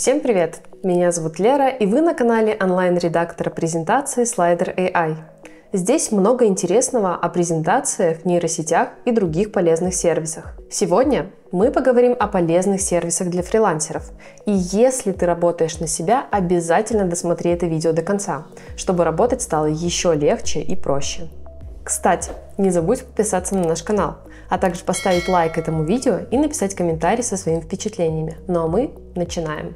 Всем привет! Меня зовут Лера, и вы на канале онлайн-редактора презентации Slider AI. Здесь много интересного о презентациях, нейросетях и других полезных сервисах. Сегодня мы поговорим о полезных сервисах для фрилансеров. И если ты работаешь на себя, обязательно досмотри это видео до конца, чтобы работать стало еще легче и проще. Кстати, не забудь подписаться на наш канал, а также поставить лайк этому видео и написать комментарий со своими впечатлениями. Ну а мы начинаем.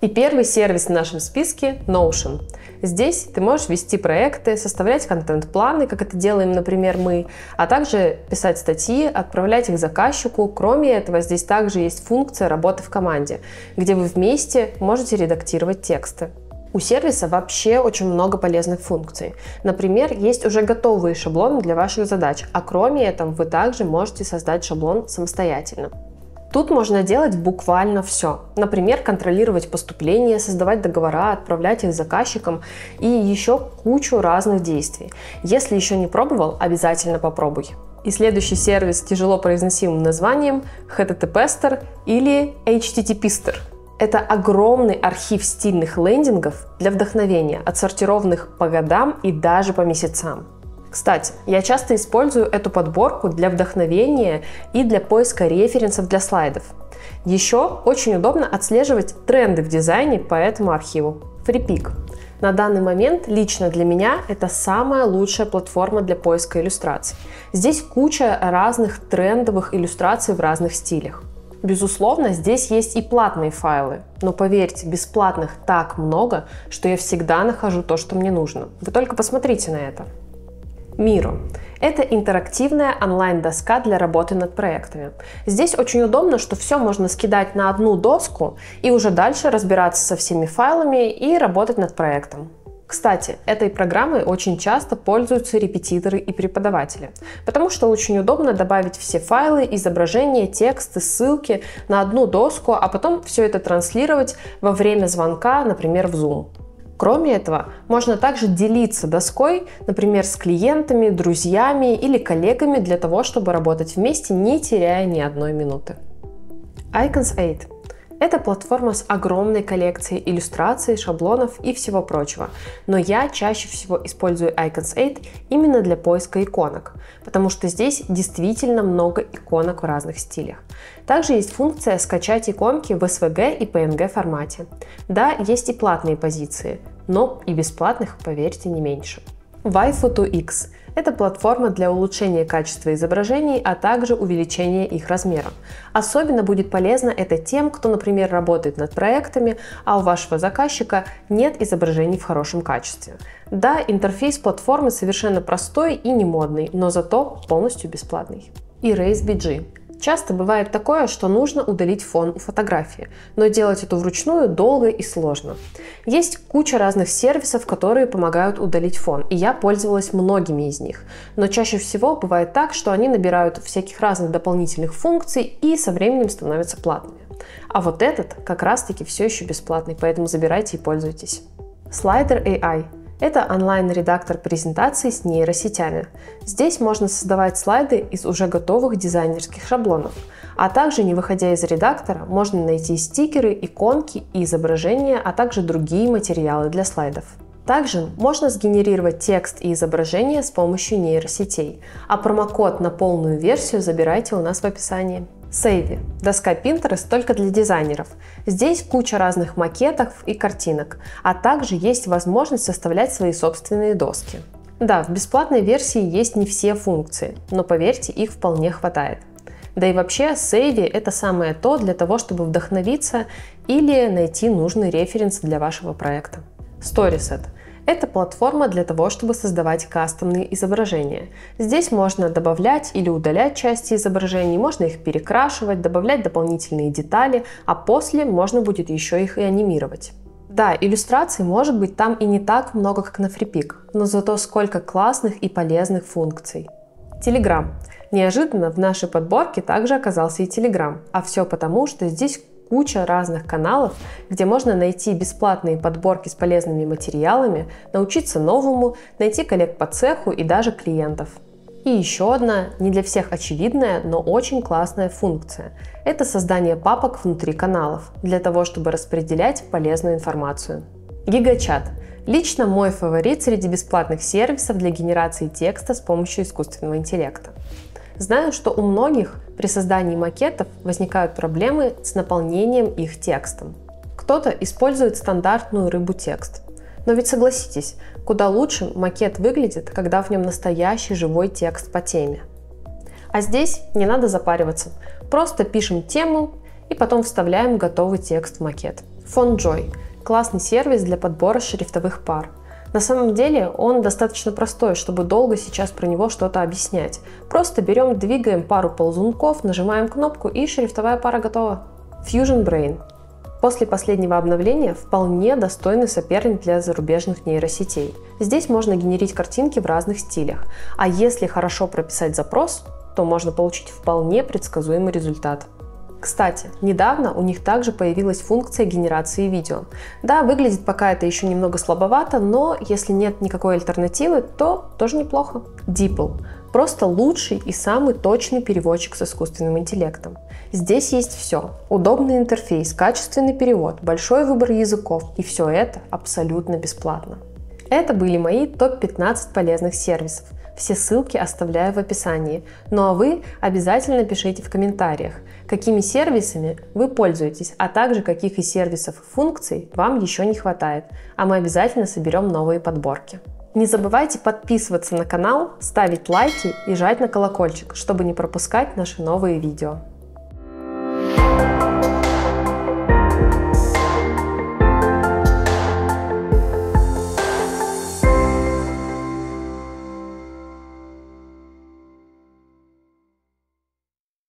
И первый сервис в нашем списке – Notion. Здесь ты можешь вести проекты, составлять контент-планы, как это делаем, например, мы, а также писать статьи, отправлять их заказчику. Кроме этого, здесь также есть функция работы в команде, где вы вместе можете редактировать тексты. У сервиса вообще очень много полезных функций. Например, есть уже готовые шаблоны для ваших задач, а кроме этого вы также можете создать шаблон самостоятельно. Тут можно делать буквально все. Например, контролировать поступление, создавать договора, отправлять их заказчикам и еще кучу разных действий. Если еще не пробовал, обязательно попробуй. И следующий сервис с тяжело произносимым названием Httpster или Httpster. Это огромный архив стильных лендингов для вдохновения, отсортированных по годам и даже по месяцам. Кстати, я часто использую эту подборку для вдохновения и для поиска референсов для слайдов. Еще очень удобно отслеживать тренды в дизайне по этому архиву. Freepik. На данный момент лично для меня это самая лучшая платформа для поиска иллюстраций. Здесь куча разных трендовых иллюстраций в разных стилях. Безусловно, здесь есть и платные файлы, но поверьте, бесплатных так много, что я всегда нахожу то, что мне нужно. Вы только посмотрите на это. Miro – это интерактивная онлайн-доска для работы над проектами. Здесь очень удобно, что все можно скидать на одну доску и уже дальше разбираться со всеми файлами и работать над проектом. Кстати, этой программой очень часто пользуются репетиторы и преподаватели, потому что очень удобно добавить все файлы, изображения, тексты, ссылки на одну доску, а потом все это транслировать во время звонка, например, в Zoom. Кроме этого, можно также делиться доской, например, с клиентами, друзьями или коллегами для того, чтобы работать вместе, не теряя ни одной минуты. Icons8 – это платформа с огромной коллекцией иллюстраций, шаблонов и всего прочего, но я чаще всего использую Icons8 именно для поиска иконок, потому что здесь действительно много иконок в разных стилях. Также есть функция «Скачать иконки в SVG и PNG формате». Да, есть и платные позиции, но и бесплатных, поверьте, не меньше. Waifu2x – это платформа для улучшения качества изображений, а также увеличения их размера. Особенно будет полезно это тем, кто, например, работает над проектами, а у вашего заказчика нет изображений в хорошем качестве. Да, интерфейс платформы совершенно простой и не модный, но зато полностью бесплатный. EraseBG. Часто бывает такое, что нужно удалить фон у фотографии, но делать это вручную долго и сложно. Есть куча разных сервисов, которые помогают удалить фон, и я пользовалась многими из них. Но чаще всего бывает так, что они набирают всяких разных дополнительных функций и со временем становятся платными. А вот этот как раз-таки все еще бесплатный, поэтому забирайте и пользуйтесь. Slider AI. Это онлайн-редактор презентаций с нейросетями. Здесь можно создавать слайды из уже готовых дизайнерских шаблонов, а также, не выходя из редактора, можно найти стикеры, иконки и изображения, а также другие материалы для слайдов. Также можно сгенерировать текст и изображения с помощью нейросетей, а промокод на полную версию забирайте у нас в описании. Сейви – доска Pinterest только для дизайнеров. Здесь куча разных макетов и картинок, а также есть возможность составлять свои собственные доски. Да, в бесплатной версии есть не все функции, но поверьте, их вполне хватает. Да и вообще, Сейви – это самое то для того, чтобы вдохновиться или найти нужный референс для вашего проекта. Storyset. Это платформа для того, чтобы создавать кастомные изображения. Здесь можно добавлять или удалять части изображений, можно их перекрашивать, добавлять дополнительные детали, а после можно будет еще их и анимировать. Да, иллюстраций может быть там и не так много, как на Freepik, но зато сколько классных и полезных функций. Telegram. Неожиданно в нашей подборке также оказался и Telegram, а все потому, что здесь куча разных каналов, где можно найти бесплатные подборки с полезными материалами, научиться новому, найти коллег по цеху и даже клиентов. И еще одна, не для всех очевидная, но очень классная функция – это создание папок внутри каналов, для того, чтобы распределять полезную информацию. Гигачат. Лично мой фаворит среди бесплатных сервисов для генерации текста с помощью искусственного интеллекта. Знаю, что у многих при создании макетов возникают проблемы с наполнением их текстом. Кто-то использует стандартную рыбу-текст. Но ведь согласитесь, куда лучше макет выглядит, когда в нем настоящий живой текст по теме. А здесь не надо запариваться, просто пишем тему и потом вставляем готовый текст в макет. FontJoy – классный сервис для подбора шрифтовых пар. На самом деле он достаточно простой, чтобы долго сейчас про него что-то объяснять. Просто берем, двигаем пару ползунков, нажимаем кнопку и шрифтовая пара готова. Fusion Brain. После последнего обновления вполне достойный соперник для зарубежных нейросетей. Здесь можно генерить картинки в разных стилях, а если хорошо прописать запрос, то можно получить вполне предсказуемый результат. Кстати, недавно у них также появилась функция генерации видео. Да, выглядит пока это еще немного слабовато, но если нет никакой альтернативы, то тоже неплохо. DeepL. Просто лучший и самый точный переводчик с искусственным интеллектом. Здесь есть все. Удобный интерфейс, качественный перевод, большой выбор языков. И все это абсолютно бесплатно. Это были мои топ-15 полезных сервисов. Все ссылки оставляю в описании. Ну а вы обязательно пишите в комментариях, какими сервисами вы пользуетесь, а также каких из сервисов и функций вам еще не хватает. А мы обязательно соберем новые подборки. Не забывайте подписываться на канал, ставить лайки и жать на колокольчик, чтобы не пропускать наши новые видео.